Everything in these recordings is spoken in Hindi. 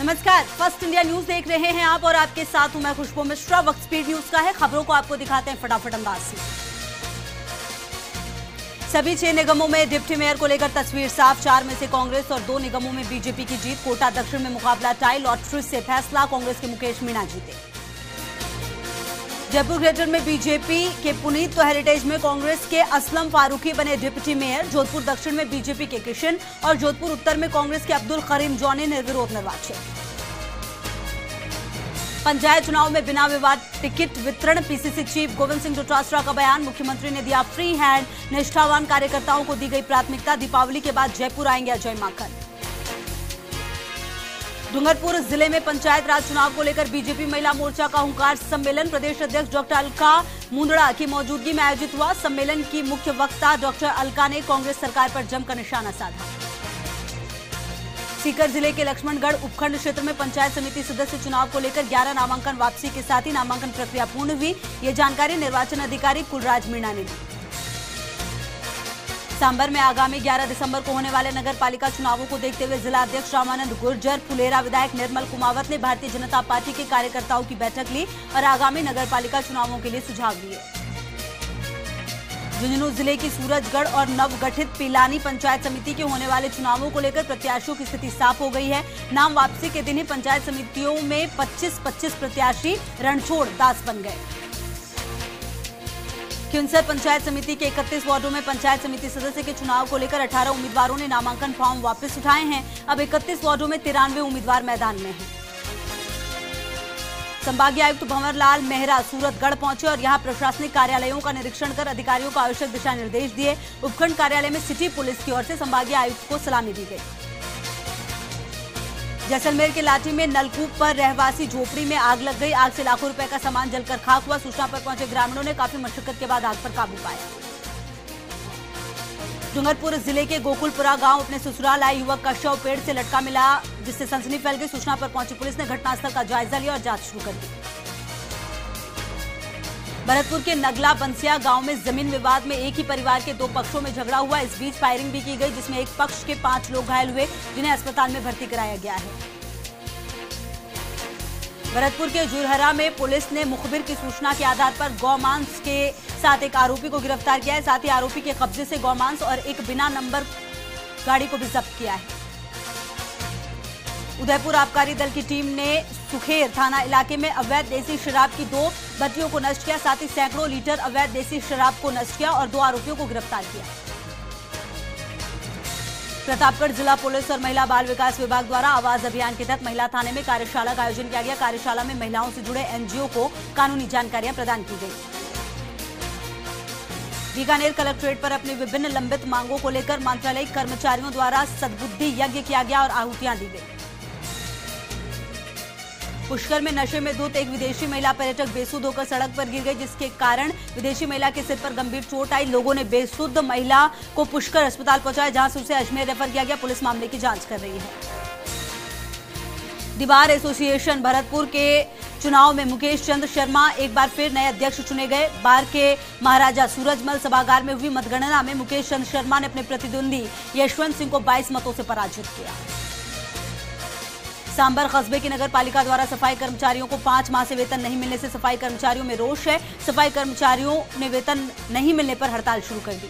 नमस्कार, फर्स्ट इंडिया न्यूज देख रहे हैं आप और आपके साथ हूं मैं खुशबू मिश्रा। वक्त स्पीड न्यूज का है, खबरों को आपको दिखाते हैं फटाफट अंदाज से। सभी 6 निगमों में डिप्टी मेयर को लेकर तस्वीर साफ, 4 में से कांग्रेस और 2 निगमों में बीजेपी की जीत। कोटा दक्षिण में मुकाबला टाई, लॉटरी से फैसला, कांग्रेस के मुकेश मीणा जीते। जयपुर ग्रेटर में बीजेपी के पुनीत तो हेरिटेज में कांग्रेस के असलम फारूखी बने डिप्टी मेयर। जोधपुर दक्षिण में बीजेपी के कृष्ण और जोधपुर उत्तर में कांग्रेस के अब्दुल करीम जॉन ने निर्विरोध निर्वाचित। पंचायत चुनाव में बिना विवाद टिकट वितरण, पीसीसी चीफ गोविंद सिंह डोटासरा का बयान। मुख्यमंत्री ने दिया फ्री हैंड, निष्ठावान कार्यकर्ताओं को दी गई प्राथमिकता। दीपावली के बाद जयपुर आएंगे अजय माकन। डूंगरपुर जिले में पंचायत राज चुनाव को लेकर बीजेपी महिला मोर्चा का हुंकार सम्मेलन। प्रदेश अध्यक्ष डॉक्टर अल्का मुंडड़ा की मौजूदगी में आयोजित हुआ सम्मेलन। की मुख्य वक्ता डॉक्टर अल्का ने कांग्रेस सरकार पर जमकर निशाना साधा। सीकर जिले के लक्ष्मणगढ़ उपखंड क्षेत्र में पंचायत समिति सदस्य चुनाव को लेकर 11 नामांकन वापसी के साथ ही नामांकन प्रक्रिया पूर्ण हुई। ये जानकारी निर्वाचन अधिकारी कुलराज मीणा ने दी। सांभर में आगामी 11 दिसंबर को होने वाले नगर पालिका चुनावों को देखते हुए जिला अध्यक्ष रामानंद गुर्जर, फुलेरा विधायक निर्मल कुमावत ने भारतीय जनता पार्टी के कार्यकर्ताओं की बैठक ली और आगामी नगर पालिका चुनावों के लिए सुझाव लिए। झुंझुनू जिले की सूरजगढ़ और नवगठित पिलानी पंचायत समिति के होने वाले चुनावों को लेकर प्रत्याशियों की स्थिति साफ हो गई है। नाम वापसी के दिन ही पंचायत समितियों में 25-25 प्रत्याशी रणछोड़ दास बन गए। क्यूंसर पंचायत समिति के 31 वार्डों में पंचायत समिति सदस्य के चुनाव को लेकर 18 उम्मीदवारों ने नामांकन फॉर्म वापस उठाए हैं। अब 31 वार्डों में 93 उम्मीदवार मैदान में हैं। संभागीय आयुक्त भंवरलाल मेहरा सूरतगढ़ पहुंचे और यहां प्रशासनिक कार्यालयों का निरीक्षण कर अधिकारियों को आवश्यक दिशा निर्देश दिए। उपखंड कार्यालय में सिटी पुलिस की ओर से संभागीय आयुक्त को सलामी दी गई। जैसलमेर के लाठी में नलकूप पर रहवासी झोपड़ी में आग लग गई। आग से लाखों रुपए का सामान जलकर खाक हुआ। सूचना पर पहुंचे ग्रामीणों ने काफी मशक्कत के बाद आग पर काबू पाया। डूंगरपुर जिले के गोकुलपुरा गांव अपने ससुराल आए युवक का शव पेड़ से लटका मिला, जिससे सनसनी फैल गई। सूचना पर पहुंची पुलिस ने घटनास्थल का जायजा लिया और जांच शुरू कर दी। भरतपुर के नगला बंसिया गांव में जमीन विवाद में एक ही परिवार के 2 पक्षों में झगड़ा हुआ। इस बीच फायरिंग भी की गई, जिसमें एक पक्ष के 5 लोग घायल हुए, जिन्हें अस्पताल में भर्ती कराया गया है। भरतपुर के जुरहरा में पुलिस ने मुखबिर की सूचना के आधार पर गौमांस के साथ एक आरोपी को गिरफ्तार किया है। साथ ही आरोपी के कब्जे से गौमांस और एक बिना नंबर गाड़ी को भी जब्त किया है। उदयपुर आबकारी दल की टीम ने सुखेर थाना इलाके में अवैध देसी शराब की 2 भट्टियों को नष्ट किया। साथ ही सैकड़ों लीटर अवैध देसी शराब को नष्ट किया और 2 आरोपियों को गिरफ्तार किया। प्रतापगढ़ जिला पुलिस और महिला बाल विकास विभाग द्वारा आवाज अभियान के तहत महिला थाने में कार्यशाला का आयोजन किया गया। कार्यशाला में महिलाओं से जुड़े एनजीओ को कानूनी जानकारियां प्रदान की गई। बीकानेर कलेक्ट्रेट पर अपनी विभिन्न लंबित मांगों को लेकर मंत्रालयिक कर्मचारियों द्वारा सद्बुद्धि यज्ञ किया गया और आहुतियां दी गई। पुष्कर में नशे में धुत एक विदेशी महिला पर्यटक बेसुध होकर सड़क पर गिर गई, जिसके कारण विदेशी महिला के सिर पर गंभीर चोट आई। लोगों ने बेसुध महिला को पुष्कर अस्पताल पहुंचाया, जहां से उसे अजमेर रेफर किया गया। पुलिस मामले की जांच कर रही है। दीवार एसोसिएशन भरतपुर के चुनाव में मुकेश चंद्र शर्मा एक बार फिर नए अध्यक्ष चुने गए। बार के महाराजा सूरजमल सभागार में हुई मतगणना में मुकेश चंद्र शर्मा ने अपने प्रतिद्वंदी यशवंत सिंह को 22 मतों से पराजित किया। सांभर कस्बे की नगर पालिका द्वारा सफाई कर्मचारियों को 5 माह से वेतन नहीं मिलने से सफाई कर्मचारियों में रोष है। सफाई कर्मचारियों ने वेतन नहीं मिलने पर हड़ताल शुरू कर दी।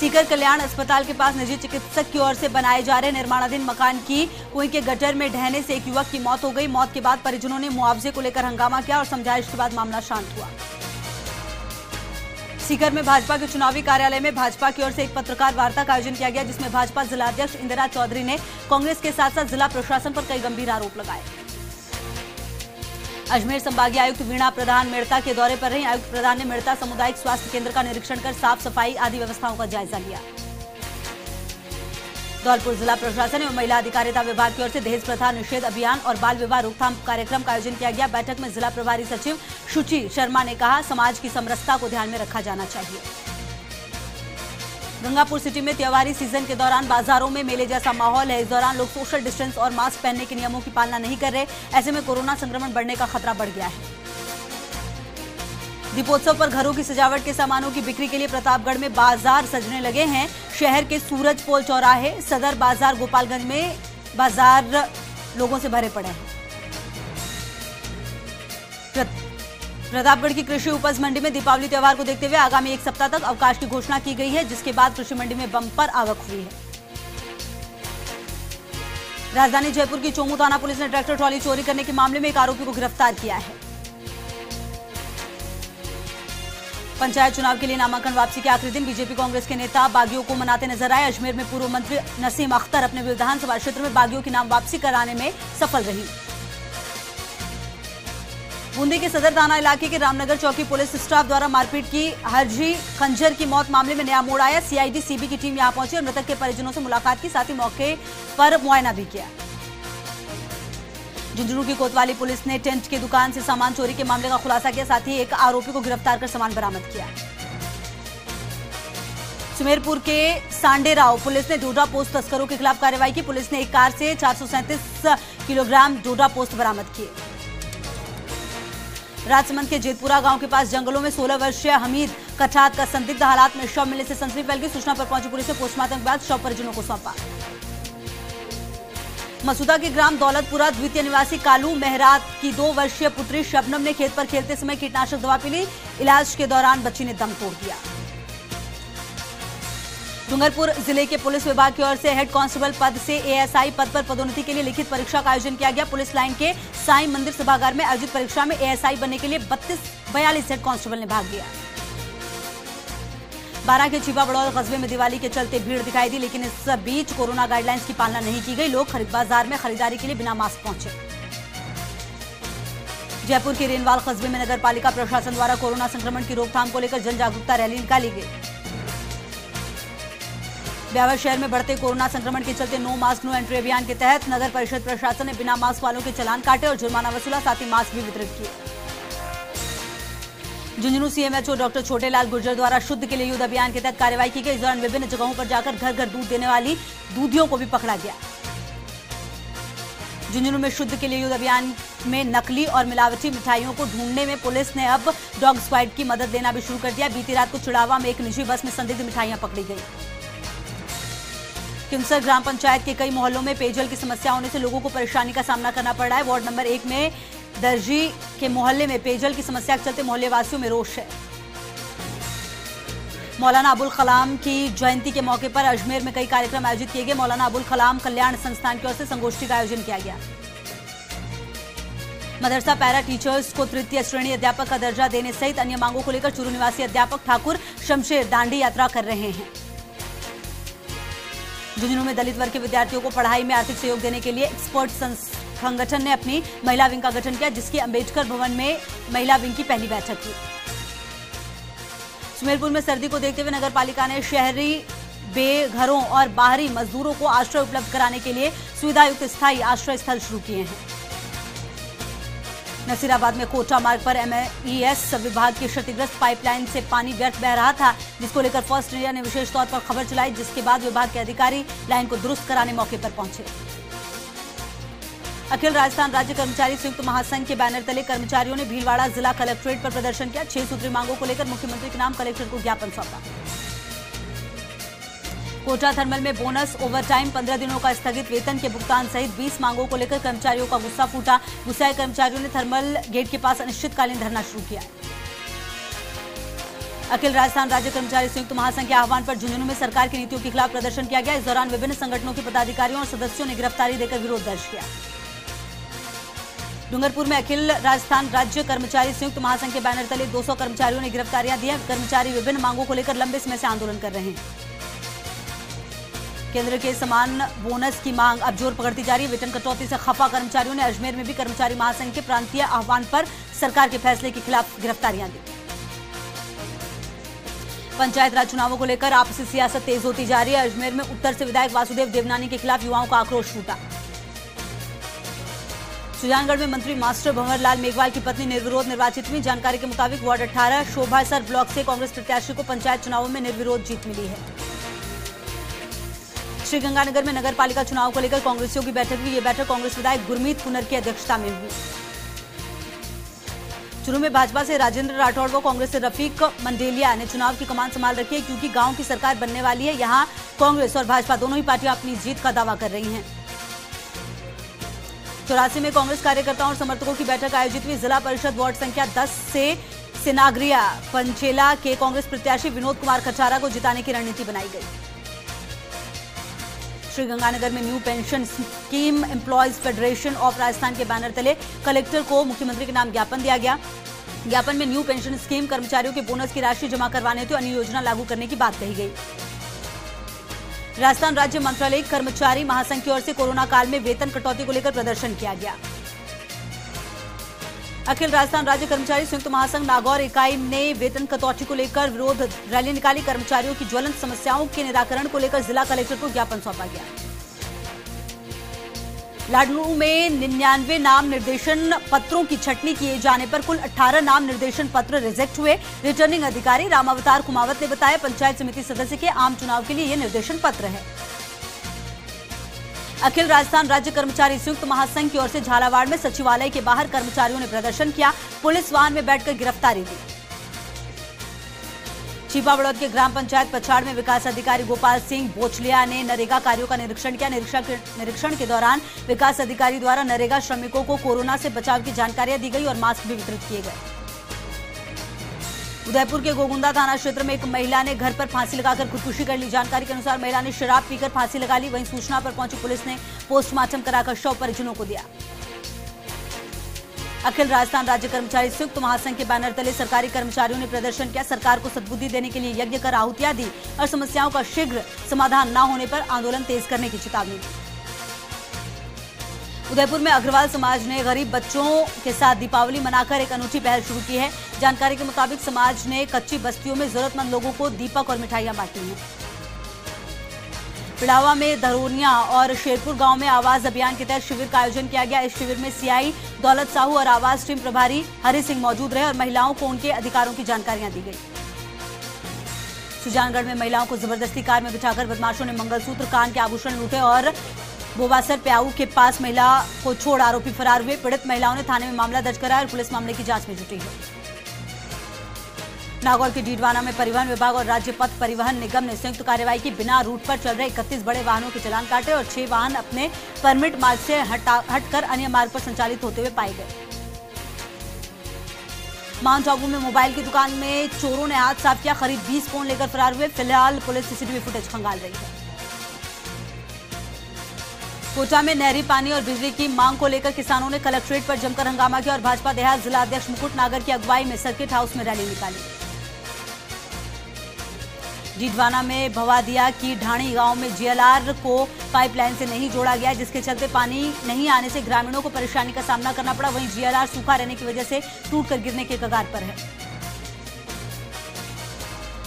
सीकर कल्याण अस्पताल के पास निजी चिकित्सक की ओर से बनाए जा रहे निर्माणाधीन मकान की कुएं के गटर में ढहने से एक युवक की मौत हो गई। मौत के बाद परिजनों ने मुआवजे को लेकर हंगामा किया और समझाइश के बाद मामला शांत हुआ। सीकर में भाजपा के चुनावी कार्यालय में भाजपा की ओर से एक पत्रकार वार्ता का आयोजन किया गया, जिसमें भाजपा जिलाध्यक्ष इंदिरा चौधरी ने कांग्रेस के साथ साथ जिला प्रशासन पर कई गंभीर आरोप लगाए। अजमेर संभागीय आयुक्त वीणा प्रधान मेड़ता के दौरे पर रही। आयुक्त प्रधान ने मेड़ता सामुदायिक स्वास्थ्य केंद्र का निरीक्षण कर साफ सफाई आदि व्यवस्थाओं का जायजा लिया। धौलपुर जिला प्रशासन एवं महिला अधिकारिता विभाग की ओर से दहेज प्रथा निषेध अभियान और बाल विवाह रोकथाम कार्यक्रम का आयोजन किया गया। बैठक में जिला प्रभारी सचिव शुचि शर्मा ने कहा, समाज की समरसता को ध्यान में रखा जाना चाहिए। गंगापुर सिटी में त्योहारी सीजन के दौरान बाजारों में मेले जैसा माहौल है। इस दौरान लोग सोशल डिस्टेंस और मास्क पहनने के नियमों की पालना नहीं कर रहे। ऐसे में कोरोना संक्रमण बढ़ने का खतरा बढ़ गया है। दीपोत्सव पर घरों की सजावट के सामानों की बिक्री के लिए प्रतापगढ़ में बाजार सजने लगे हैं। शहर के सूरजपोल चौराहे, सदर बाजार गोपालगंज में बाजार लोगों से भरे पड़े हैं। प्रतापगढ़ की कृषि उपज मंडी में दीपावली त्यौहार को देखते हुए आगामी एक सप्ताह तक अवकाश की घोषणा की गई है, जिसके बाद कृषि मंडी में बंपर आवक हुई है। राजधानी जयपुर की चोमू थाना पुलिस ने ट्रैक्टर ट्रॉली चोरी करने के मामले में एक आरोपी को गिरफ्तार किया है। पंचायत चुनाव के लिए नामांकन वापसी के आखिरी दिन बीजेपी कांग्रेस के नेता बागियों को मनाते नजर आए। अजमेर में पूर्व मंत्री नसीम अख्तर अपने विधानसभा क्षेत्र में बागियों की नाम वापसी कराने में सफल रही। बूंदी के सदर थाना इलाके के रामनगर चौकी पुलिस स्टाफ द्वारा मारपीट की हरजी खंजर की मौत मामले में नया मोड़ आया। सीआईडी सीबी की टीम यहां पहुंची और मृतक के परिजनों से मुलाकात की, साथ ही मौके पर मुआयना भी किया। झुंझुनू की कोतवाली पुलिस ने टेंट की दुकान से सामान चोरी के मामले का खुलासा किया, साथ ही एक आरोपी को गिरफ्तार कर सामान बरामद किया। सुमेरपुर के सांडेराव पुलिस ने डोडा पोस्त तस्करों के खिलाफ कार्रवाई की। पुलिस ने एक कार से 437 किलोग्राम डोडा पोस्त बरामद किए। राजसमंद के जेतपुरा गांव के पास जंगलों में 16 वर्षीय हमीद कछात का संदिग्ध हालात में शव मिलने से संसद फैल गई। सूचना पर पहुंची पुलिस ने पोस्टमार्टम के बाद शव परिजनों को सौंपा। मसूदा के ग्राम दौलतपुरा द्वितीय निवासी कालू मेहरात की 2 वर्षीय पुत्री शबनम ने खेत पर खेलते समय कीटनाशक दवा पी ली। इलाज के दौरान बच्ची ने दम तोड़ दिया। डूंगरपुर जिले के पुलिस विभाग की ओर से हेड कांस्टेबल पद से एएसआई पद पर पदोन्नति के लिए लिखित परीक्षा का आयोजन किया गया। पुलिस लाइन के साई मंदिर सभागार में आयोजित परीक्षा में एएसआई बनने के लिए 42 हेड कांस्टेबल ने भाग लिया। 12 के छिपा बड़ौल कस्बे में दिवाली के चलते भीड़ दिखाई दी, लेकिन इस बीच कोरोना गाइडलाइंस की पालना नहीं की गई। लोग खरीद बाजार में खरीदारी के लिए बिना मास्क पहुंचे। जयपुर के रेनवाल कस्बे में नगर पालिका प्रशासन द्वारा कोरोना संक्रमण की रोकथाम को लेकर जन जागरूकता रैली निकाली गई। ब्यावर शहर में बढ़ते कोरोना संक्रमण के चलते नो मास्क नो एंट्री अभियान के तहत नगर परिषद प्रशासन ने बिना मास्क वालों के चालान काटे और जुर्माना वसूला, साथ ही मास्क भी वितरित किए। झुंझुनू सीएमएचओ डॉक्टर छोटेलाल गुर्जर द्वारा शुद्ध के लिए युद्ध अभियान के तहत कार्रवाई की गई। इस दौरान विभिन्न जगहों पर जाकर घर घर दूध देने वाली दूधियों को भी पकड़ा गया। झुंझुनू में शुद्ध के लिए युद्ध अभियान में नकली और मिलावटी मिठाइयों को ढूंढने में पुलिस ने अब डॉग स्क्वाड की मदद लेना भी शुरू कर दिया। बीती रात को चिड़ावा में एक निजी बस में संदिग्ध मिठाइयां पकड़ी गई। किमसर ग्राम पंचायत के कई मोहल्लों में पेयजल की समस्या होने से लोगों को परेशानी का सामना करना पड़ रहा है। वार्ड नंबर 1 में दर्जी के मोहल्ले में पेयजल की समस्या के चलते मोहल्ले वासियों में रोष है। मौलाना अबुल कलाम की जयंती के मौके पर अजमेर में कई कार्यक्रम आयोजित किए गए। मौलाना अबुल कलाम कल्याण संस्थान की ओर से संगोष्ठी का आयोजन किया गया। मदरसा पैरा टीचर्स को तृतीय श्रेणी अध्यापक का दर्जा देने सहित अन्य मांगों को लेकर चूरू निवासी अध्यापक ठाकुर शमशेर दांडी यात्रा कर रहे हैं। झुंझुनू में दलित वर्ग के विद्यार्थियों को पढ़ाई में आर्थिक सहयोग देने के लिए एक्सपर्ट संगठन ने अपनी महिला विंग का गठन किया, जिसकी अंबेडकर भवन में महिला विंग की पहली बैठक हुई। सुमेरपुर में सर्दी को देखते हुए नगर पालिका ने शहरी बेघरों और बाहरी मजदूरों को आश्रय उपलब्ध कराने के लिए सुविधायुक्त स्थायी आश्रय स्थल शुरू किए हैं। नसीराबाद में कोटा मार्ग पर एमईएस विभाग की क्षतिग्रस्त पाइपलाइन से पानी व्यर्थ बह रहा था, जिसको लेकर फर्स्ट इंडिया ने विशेष तौर पर खबर चलाई, जिसके बाद विभाग के अधिकारी लाइन को दुरुस्त कराने मौके पर पहुंचे। अखिल राजस्थान राज्य कर्मचारी संयुक्त महासंघ के बैनर तले कर्मचारियों ने भीलवाड़ा जिला कलेक्ट्रेट पर प्रदर्शन किया। 6 सूत्री मांगों को लेकर मुख्यमंत्री के नाम कलेक्टर को ज्ञापन सौंपा। कोटा थर्मल में बोनस ओवरटाइम 15 दिनों का स्थगित, वेतन के भुगतान सहित 20 मांगों को लेकर कर्मचारियों का गुस्सा फूटा। गुस्साए कर्मचारियों ने थर्मल गेट के पास अनिश्चितकालीन धरना शुरू किया। अखिल राजस्थान राज्य कर्मचारी संयुक्त महासंघ के आह्वान पर झुंझुनू में सरकार की नीतियों के खिलाफ प्रदर्शन किया गया। इस दौरान विभिन्न संगठनों के पदाधिकारियों और सदस्यों ने गिरफ्तारी देकर विरोध दर्ज किया। डूंगरपुर में अखिल राजस्थान राज्य कर्मचारी संयुक्त महासंघ के बैनर तले 200 कर्मचारियों ने गिरफ्तारियां दी। कर्मचारी विभिन्न मांगों को लेकर लंबे समय से आंदोलन कर रहे हैं। केंद्र के समान बोनस की मांग अब जोर पकड़ती जा रही है। वेतन कटौती से खफा कर्मचारियों ने अजमेर में भी कर्मचारी महासंघ के प्रांतीय आह्वान पर सरकार के फैसले के खिलाफ गिरफ्तारियां दी। पंचायत राज चुनावों को लेकर आपसी सियासत तेज होती जा रही है। अजमेर में उत्तर से विधायक वासुदेव देवनानी के खिलाफ युवाओं का आक्रोश फूटा। सुजानगढ़ में मंत्री मास्टर भंवरलाल मेघवाल की पत्नी निर्विरोध निर्वाचित हुई। जानकारी के मुताबिक वार्ड 18 शोभासर ब्लॉक से कांग्रेस प्रत्याशी को पंचायत चुनावों में निर्विरोध जीत मिली है। श्रीगंगानगर में नगर पालिका चुनाव को लेकर कांग्रेसियों की बैठक हुई। ये बैठक कांग्रेस विधायक गुरमीत कुनर की अध्यक्षता में हुई। चुरू में भाजपा से राजेंद्र राठौड़ व कांग्रेस से रफीक मंडेलिया ने चुनाव की कमान संभाल रखी है, क्योंकि गांव की सरकार बनने वाली है। यहां कांग्रेस और भाजपा दोनों ही पार्टियां अपनी जीत का दावा कर रही हैं। चौरासी में कांग्रेस कार्यकर्ताओं और समर्थकों की बैठक आयोजित हुई। जिला परिषद वार्ड संख्या 10 से सिनागरिया पंचेला के कांग्रेस प्रत्याशी विनोद कुमार खचारा को जिताने की रणनीति बनाई गई। श्रीगंगानगर में new pension scheme employees federation of Rajasthan के बैनर तले कलेक्टर को मुख्यमंत्री के नाम ज्ञापन दिया गया। ज्ञापन में न्यू पेंशन स्कीम कर्मचारियों के बोनस की राशि जमा करवाने हेतु अन्य योजना लागू करने की बात कही गई। राजस्थान राज्य मंत्रालय कर्मचारी महासंघ की ओर से कोरोना काल में वेतन कटौती को लेकर प्रदर्शन किया गया। अखिल राजस्थान राज्य कर्मचारी संयुक्त महासंघ नागौर इकाई ने वेतन कटौती को लेकर विरोध रैली निकाली। कर्मचारियों की ज्वलंत समस्याओं के निराकरण को लेकर जिला कलेक्टर को ज्ञापन सौंपा गया। लाडनू में 99 नाम निर्देशन पत्रों की छटनी किए जाने पर कुल 18 नाम निर्देशन पत्र रिजेक्ट हुए। रिटर्निंग अधिकारी रामावतार कुमावत ने बताया, पंचायत समिति सदस्य के आम चुनाव के लिए ये निर्देशन पत्र है। अखिल राजस्थान राज्य कर्मचारी संयुक्त महासंघ की ओर से झालावाड़ में सचिवालय के बाहर कर्मचारियों ने प्रदर्शन किया। पुलिस वाहन में बैठकर गिरफ्तारी दी। छिपावड़ौद के ग्राम पंचायत पछाड़ में विकास अधिकारी गोपाल सिंह बोचलिया ने नरेगा कार्यों का निरीक्षण किया। निरीक्षण के दौरान विकास अधिकारी द्वारा नरेगा श्रमिकों को कोरोना से बचाव की जानकारियां दी गई और मास्क भी वितरित किए गए। उदयपुर के गोगुंदा थाना क्षेत्र में एक महिला ने घर पर फांसी लगाकर खुदकुशी कर ली। जानकारी के अनुसार महिला ने शराब पीकर फांसी लगा ली। वहीं सूचना पर पहुंची पुलिस ने पोस्टमार्टम कराकर शव परिजनों को दिया। अखिल राजस्थान राज्य कर्मचारी संयुक्त महासंघ के बैनर तले सरकारी कर्मचारियों ने प्रदर्शन किया। सरकार को सद्बुद्धि देने के लिए यज्ञ कर आहुतियां दी और समस्याओं का शीघ्र समाधान न होने पर आंदोलन तेज करने की चेतावनी दी। उदयपुर में अग्रवाल समाज ने गरीब बच्चों के साथ दीपावली मनाकर एक अनूठी पहल शुरू की है। जानकारी के मुताबिक समाज ने कच्ची बस्तियों में जरूरतमंद लोगों को दीपक और मिठाइयां बांटी हैं। पिड़ावा में धरोनिया और शेरपुर गांव में आवाज अभियान के तहत शिविर का आयोजन किया गया। इस शिविर में सीआई दौलत साहू और आवाज टीम प्रभारी हरि सिंह मौजूद रहे और महिलाओं को उनके अधिकारों की जानकारियां दी गई। सुजानगढ़ में महिलाओं को जबरदस्ती कार में बिठाकर बदमाशों ने मंगलसूत्र, कान के आभूषण लूटे और बोबासर प्याऊ के पास महिला को छोड़ आरोपी फरार हुए। पीड़ित महिलाओं ने थाने में मामला दर्ज कराया और पुलिस मामले की जांच में जुटी है। नागौर के डीडवाना में परिवहन विभाग और राज्य पथ परिवहन निगम ने संयुक्त कार्रवाई की। बिना रूट पर चल रहे 31 बड़े वाहनों के चालान काटे और 6 वाहन अपने परमिट मार्ग से हटकर अन्य मार्ग पर संचालित होते हुए पाए गए। माउंट आबू में मोबाइल की दुकान में चोरों ने हाथ साफ किया, करीब 20 फोन लेकर फरार हुए। फिलहाल पुलिस सीसीटीवी फुटेज खंगाल रही है। कोटा में नहरी पानी और बिजली की मांग को लेकर किसानों ने कलेक्ट्रेट पर जमकर हंगामा किया और भाजपा देहात जिला अध्यक्ष मुकुट नागर की अगुवाई में सर्किट हाउस में रैली निकाली। डीडवाना में भवादिया की ढाणी गांव में जीएलआर को पाइपलाइन से नहीं जोड़ा गया, जिसके चलते पानी नहीं आने से ग्रामीणों को परेशानी का सामना करना पड़ा। वहीं जीएलआर सूखा रहने की वजह से टूटकर गिरने के कगार पर है।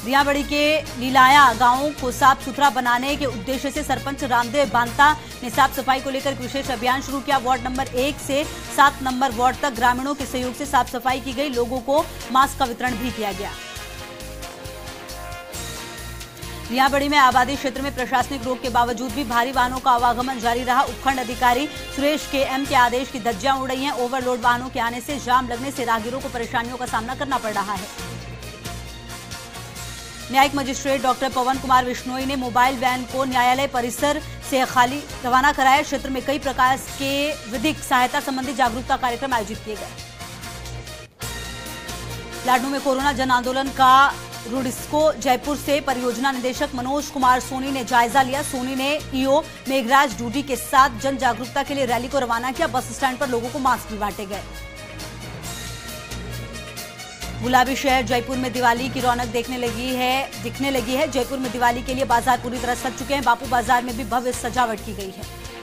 दियाबड़ी के लीलाया गांव को साफ सुथरा बनाने के उद्देश्य से सरपंच रामदेव बांता ने साफ सफाई को लेकर विशेष अभियान शुरू किया। वार्ड नंबर 1 से 7 नंबर वार्ड तक ग्रामीणों के सहयोग से साफ सफाई की गई। लोगों को मास्क का वितरण भी किया गया। दियाबड़ी में आबादी क्षेत्र में प्रशासनिक रोक के बावजूद भी भारी वाहनों का आवागमन जारी रहा। उपखंड अधिकारी सुरेश KM के आदेश की धज्जियां उड़ रही हैं। ओवरलोड वाहनों के आने से जाम लगने से राहगीरों को परेशानियों का सामना करना पड़ रहा है। न्यायिक मजिस्ट्रेट डॉक्टर पवन कुमार विश्नोई ने मोबाइल वैन को न्यायालय परिसर से खाली रवाना कराया। क्षेत्र में कई प्रकार के विधिक सहायता संबंधी जागरूकता कार्यक्रम आयोजित किए गए। लाडनू में कोरोना जन आंदोलन का रूडिस्को जयपुर से परियोजना निदेशक मनोज कुमार सोनी ने जायजा लिया। सोनी ने EO मेघराज डूडी के साथ जन जागरूकता के लिए रैली को रवाना किया। बस स्टैंड पर लोगों को मास्क भी बांटे गए। गुलाबी शहर जयपुर में दिवाली की रौनक दिखने लगी है। जयपुर में दिवाली के लिए बाजार पूरी तरह सज चुके हैं। बापू बाजार में भी भव्य सजावट की गई है।